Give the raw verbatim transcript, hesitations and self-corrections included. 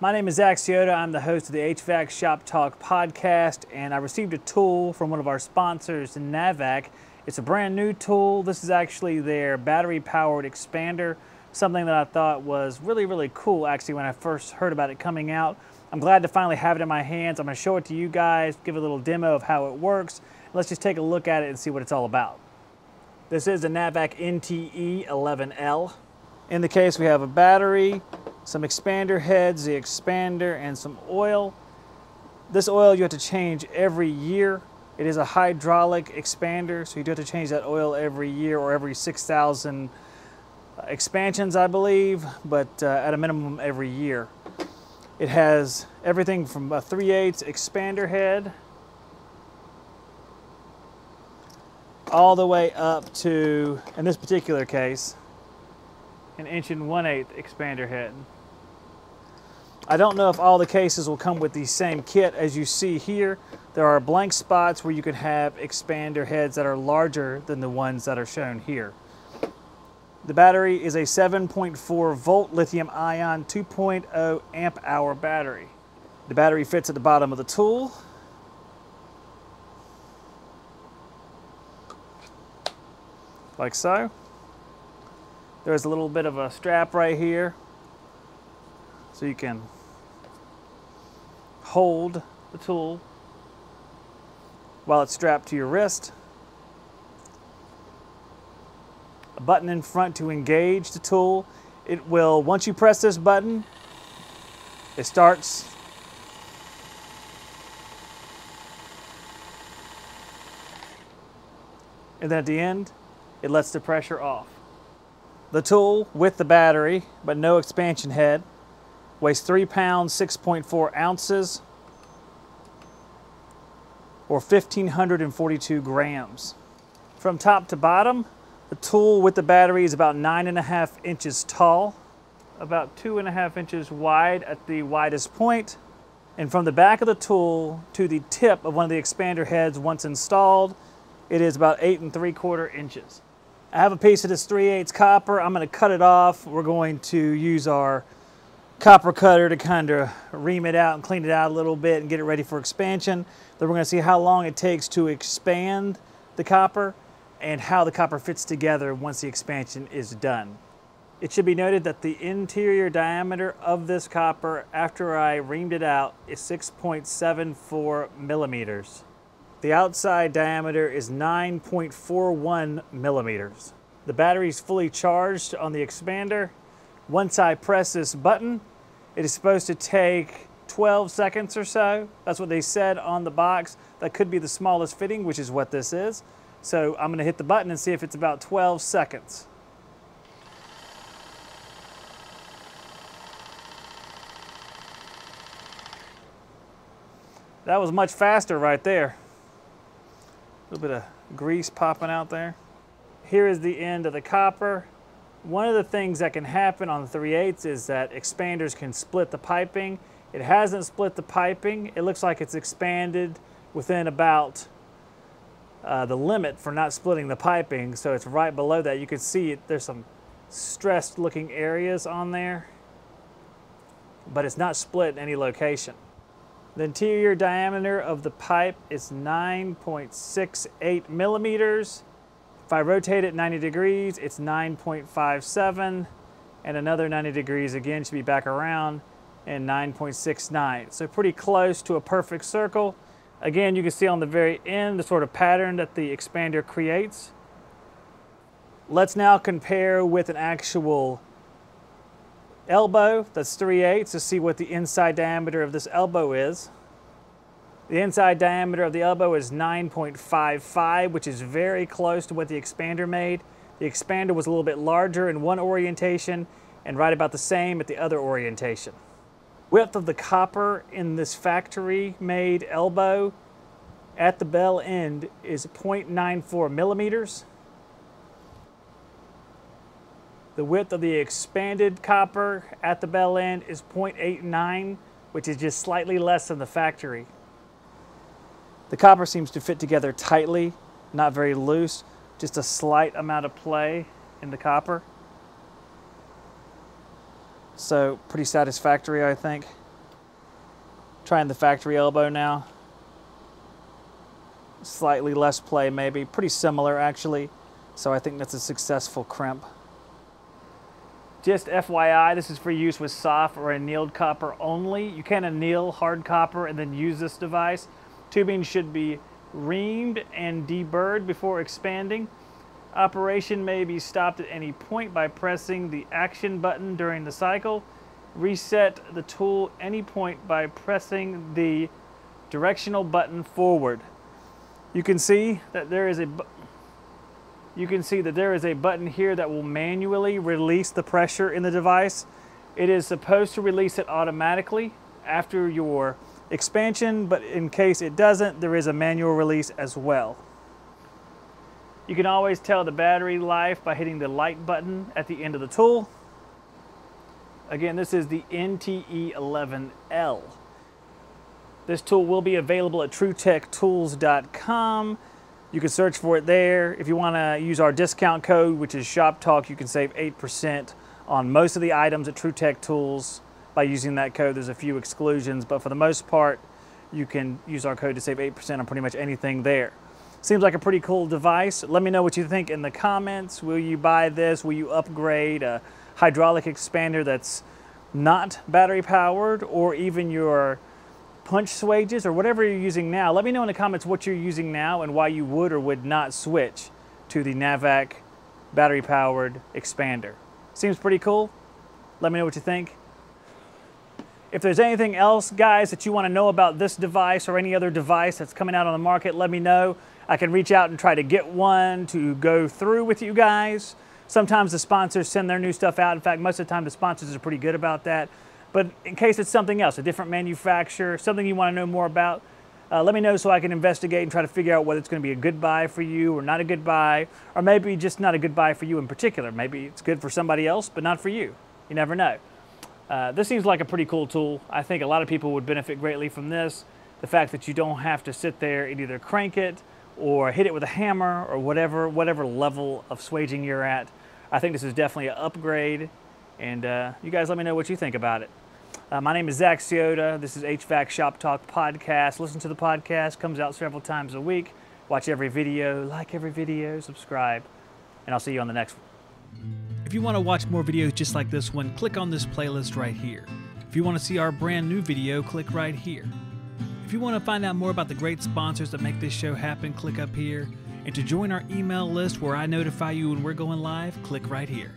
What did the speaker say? My name is Zach Psioda. I'm the host of the H V A C Shop Talk podcast, and I received a tool from one of our sponsors, NAVAC. It's a brand new tool. This is actually their battery-powered expander, something that I thought was really, really cool, actually, when I first heard about it coming out. I'm glad to finally have it in my hands. I'm going to show it to you guys, give a little demo of how it works. Let's just take a look at it and see what it's all about. This is a NAVAC N T E eleven L. In the case, we have a battery, some expander heads, the expander, and some oil. This oil you have to change every year. It is a hydraulic expander, so you do have to change that oil every year or every six thousand expansions, I believe, but uh, at a minimum every year. It has everything from a three eighths expander head all the way up to, in this particular case, an inch and one eighth expander head. I don't know if all the cases will come with the same kit as you see here. There are blank spots where you can have expander heads that are larger than the ones that are shown here. The battery is a seven point four volt lithium ion two point oh amp hour battery. The battery fits at the bottom of the tool. Like so. There's a little bit of a strap right here, so you can hold the tool while it's strapped to your wrist. A button in front to engage the tool. It will, once you press this button, it starts. And then at the end, it lets the pressure off. The tool with the battery, but no expansion head, weighs three pounds, six point four ounces, or one thousand five hundred forty-two grams. From top to bottom, the tool with the battery is about nine and a half inches tall, about two and a half inches wide at the widest point. And from the back of the tool to the tip of one of the expander heads once installed, it is about eight and three quarter inches. I have a piece of this three eighths copper. I'm going to cut it off. We're going to use our copper cutter to kind of ream it out and clean it out a little bit and get it ready for expansion. Then we're going to see how long it takes to expand the copper and how the copper fits together once the expansion is done. It should be noted that the interior diameter of this copper, after I reamed it out, is six point seven four millimeters. The outside diameter is nine point four one millimeters. The battery is fully charged on the expander. Once I press this button, it is supposed to take twelve seconds or so. That's what they said on the box. That could be the smallest fitting, which is what this is. So I'm going to hit the button and see if it's about twelve seconds. That was much faster right there. A little bit of grease popping out there. Here is the end of the copper. One of the things that can happen on the three eighths is that expanders can split the piping. It hasn't split the piping. It looks like it's expanded within about uh, the limit for not splitting the piping, so it's right below that. You can see it, there's some stressed looking areas on there, but it's not split in any location. The interior diameter of the pipe is nine point six eight millimeters. If I rotate it ninety degrees, it's nine point five seven, and another ninety degrees again should be back around, and nine point six nine. So pretty close to a perfect circle. Again, you can see on the very end the sort of pattern that the expander creates. Let's now compare with an actual elbow that's three eighths to see what the inside diameter of this elbow is. The inside diameter of the elbow is nine point five five, which is very close to what the expander made. The expander was a little bit larger in one orientation and right about the same at the other orientation. Width of the copper in this factory made elbow at the bell end is zero point nine four millimeters. The width of the expanded copper at the bell end is zero point eight nine, which is just slightly less than the factory. The copper seems to fit together tightly, not very loose, just a slight amount of play in the copper. So pretty satisfactory, I think. Trying the factory elbow now. Slightly less play maybe, pretty similar actually. So I think that's a successful crimp. Just F Y I, this is for use with soft or annealed copper only. You can anneal hard copper and then use this device. Tubing should be reamed and deburred before expanding. Operation may be stopped at any point by pressing the action button during the cycle. Reset the tool any point by pressing the directional button forward. You can see that there is a you can see that there is a button here that will manually release the pressure in the device. It is supposed to release it automatically after your expansion, but in case it doesn't, there is a manual release as well. You can always tell the battery life by hitting the light button at the end of the tool. Again, this is the N T E eleven L. This tool will be available at true tech tools dot com. You can search for it there. If you want to use our discount code, which is Shop Talk, you can save eight percent on most of the items at TrueTech Tools by using that code. There's a few exclusions, but for the most part, you can use our code to save eight percent on pretty much anything there. Seems like a pretty cool device. Let me know what you think in the comments. Will you buy this? Will you upgrade a hydraulic expander that's not battery powered, or even your punch swages, or whatever you're using now? Let me know in the comments what you're using now and why you would or would not switch to the NAVAC battery powered expander. Seems pretty cool. Let me know what you think. If there's anything else, guys, that you want to know about this device or any other device that's coming out on the market, let me know. I can reach out and try to get one to go through with you guys. Sometimes the sponsors send their new stuff out. In fact, most of the time the sponsors are pretty good about that. But in case it's something else, a different manufacturer, something you want to know more about, uh, let me know so I can investigate and try to figure out whether it's going to be a good buy for you or not a good buy, or maybe just not a good buy for you in particular. Maybe it's good for somebody else, but not for you. You never know. Uh, this seems like a pretty cool tool. I think a lot of people would benefit greatly from this. The fact that you don't have to sit there and either crank it or hit it with a hammer or whatever, whatever level of swaging you're at. I think this is definitely an upgrade, and uh, you guys let me know what you think about it. Uh, my name is Zach Psioda. This is H V A C Shop Talk Podcast. Listen to the podcast. Comes out several times a week. Watch every video, like every video, subscribe, and I'll see you on the next one. If you want to watch more videos just like this one, click on this playlist right here. If you want to see our brand new video, click right here. If you want to find out more about the great sponsors that make this show happen, click up here. And to join our email list where I notify you when we're going live, click right here.